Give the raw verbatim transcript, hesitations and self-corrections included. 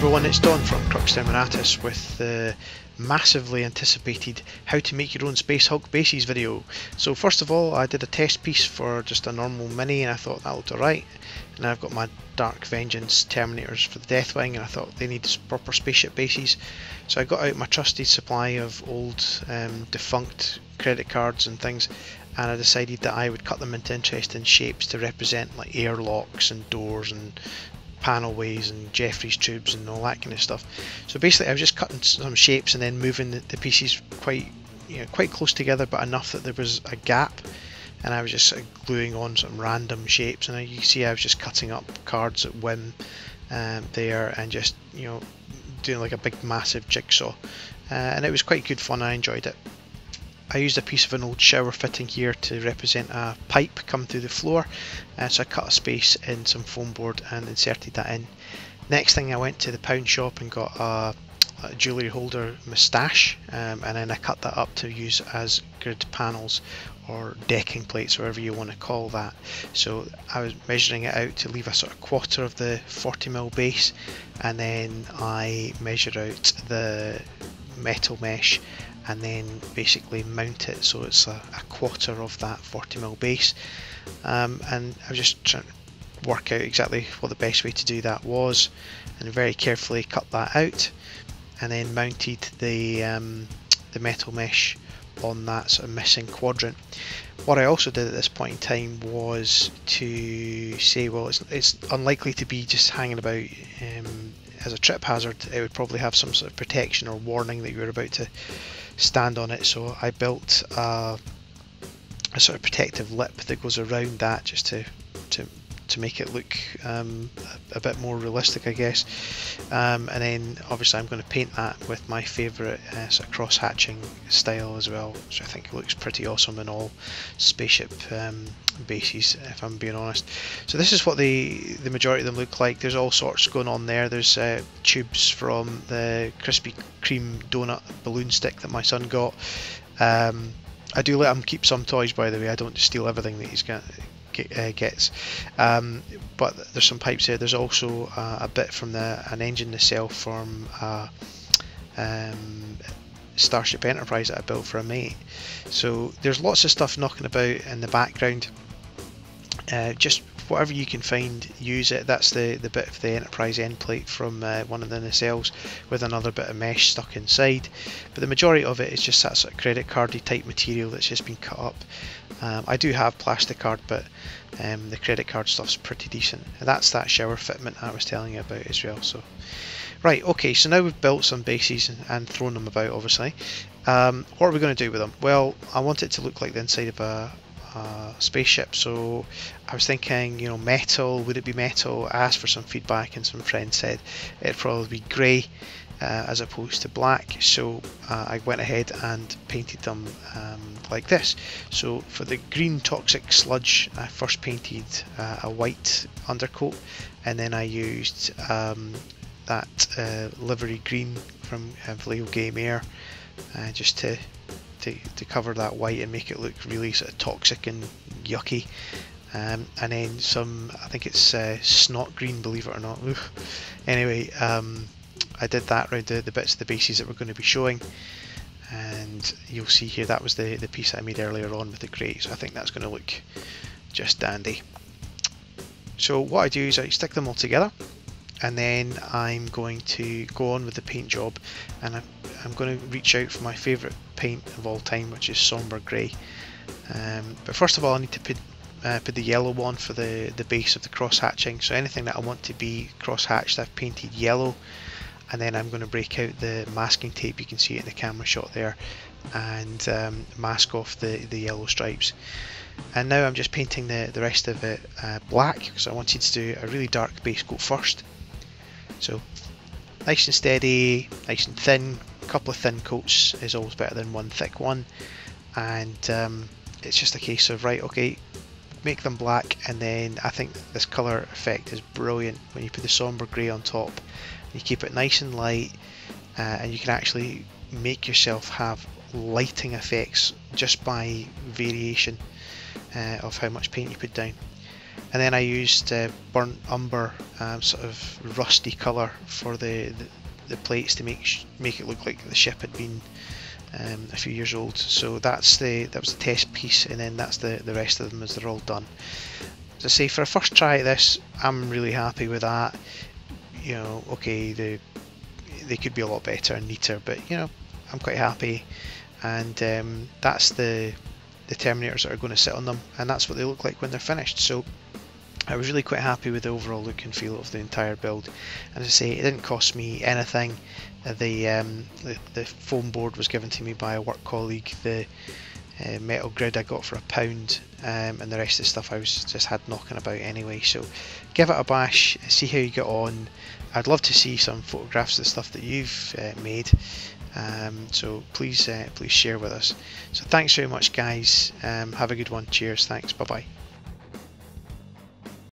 everyone, it's Don from Crux Terminatus with the massively anticipated how to make your own Space Hulk bases video. So first of all, I did a test piece for just a normal mini and I thought that looked alright. And I've got my Dark Vengeance Terminators for the Deathwing and I thought they need proper spaceship bases. So I got out my trusted supply of old um, defunct credit cards and things, and I decided that I would cut them into interesting shapes to represent like airlocks and doors and panelways and Jeffries tubes and all that kind of stuff. So basically I was just cutting some shapes and then moving the, the pieces quite you know, quite close together, but enough that there was a gap, and I was just sort of gluing on some random shapes. And you see I was just cutting up cards at whim um, there and just you know doing like a big massive jigsaw, uh, and it was quite good fun. I enjoyed it. I used a piece of an old shower fitting here to represent a pipe come through the floor, uh, so I cut a space in some foam board and inserted that in. Next thing, I went to the pound shop and got a, a jewellery holder moustache, um, and then I cut that up to use as grid panels or decking plates, whatever you want to call that. So I was measuring it out to leave a sort of quarter of the forty mil base, and then I measured out the metal mesh and then basically mount it so it's a, a quarter of that forty mil base, um, and I was just trying to work out exactly what the best way to do that was, and very carefully cut that out and then mounted the um, the metal mesh on that sort of missing quadrant. What I also did at this point in time was to say, well, it's, it's unlikely to be just hanging about um, as a trip hazard. It would probably have some sort of protection or warning that you were about to stand on it, so I built a, a sort of protective lip that goes around that just to to, to make it look um, a, a bit more realistic, I guess. Um, and then obviously I'm going to paint that with my favourite uh, sort of cross-hatching style as well, which I think looks pretty awesome in all spaceship um, bases, if I'm being honest. So this is what the the majority of them look like. There's all sorts going on there. There's uh, tubes from the Krispy Kreme donut balloon stick that my son got. Um, I do let him keep some toys, by the way. I don't just steal everything that he's got. Uh, gets um, but there's some pipes there. There's also uh, a bit from the an engine nacelle from uh, um, Starship Enterprise that I built for a mate. So there's lots of stuff knocking about in the background. Uh, just whatever you can find, use it. That's the the bit of the Enterprise end plate from uh, one of the nacelles with another bit of mesh stuck inside, but the majority of it is just that sort of credit cardy type material that's just been cut up. um, I do have plastic card, but um, the credit card stuff's pretty decent, and that's that shower fitment I was telling you about as well. So right, okay, so now we've built some bases and, and thrown them about, obviously. Um, what are we going to do with them? Well, I want it to look like the inside of a Uh, spaceship, so I was thinking, you know, metal. Would it be metal? I asked for some feedback and some friends said it'd probably be grey uh, as opposed to black, so uh, I went ahead and painted them um, like this. So for the green toxic sludge, I first painted uh, a white undercoat, and then I used um, that uh, livery green from uh, Vallejo Game Air uh, just to To, to cover that white and make it look really sort of toxic and yucky, um, and then some, I think it's uh, snot green, believe it or not. Anyway, um, I did that around the, the bits of the bases that we're going to be showing, and you'll see here that was the, the piece I made earlier on with the grey, so I think that's going to look just dandy. So what I do is I stick them all together, and then I'm going to go on with the paint job, and I'm, I'm going to reach out for my favourite paint of all time, which is sombre grey. Um, but first of all, I need to put, uh, put the yellow on for the, the base of the cross-hatching, so anything that I want to be cross-hatched I've painted yellow, and then I'm going to break out the masking tape, you can see it in the camera shot there, and um, mask off the, the yellow stripes. And now I'm just painting the, the rest of it uh, black, because I wanted to do a really dark base coat first. So nice and steady, nice and thin. A couple of thin coats is always better than one thick one, and um, it's just a case of, right, okay, make them black. And then I think this colour effect is brilliant when you put the sombre grey on top. You keep it nice and light, uh, and you can actually make yourself have lighting effects just by variation uh, of how much paint you put down. And then I used uh, burnt umber, um, sort of rusty colour for the, the, the plates to make sh make it look like the ship had been um, a few years old. So that's the that was the test piece, and then that's the the rest of them as they're all done. As I say, for a first try at this, I'm really happy with that. You know, okay, the they could be a lot better and neater, but you know, I'm quite happy. And um, that's the the Terminators that are going to sit on them, and that's what they look like when they're finished. So I was really quite happy with the overall look and feel of the entire build. And as I say, it didn't cost me anything. The um, the, the foam board was given to me by a work colleague. The uh, metal grid I got for a pound, um, and the rest of the stuff I was just had knocking about anyway. So give it a bash, see how you get on. I'd love to see some photographs of the stuff that you've uh, made. Um, so please, uh, please share with us. So thanks very much, guys. Um, have a good one. Cheers. Thanks. Bye bye.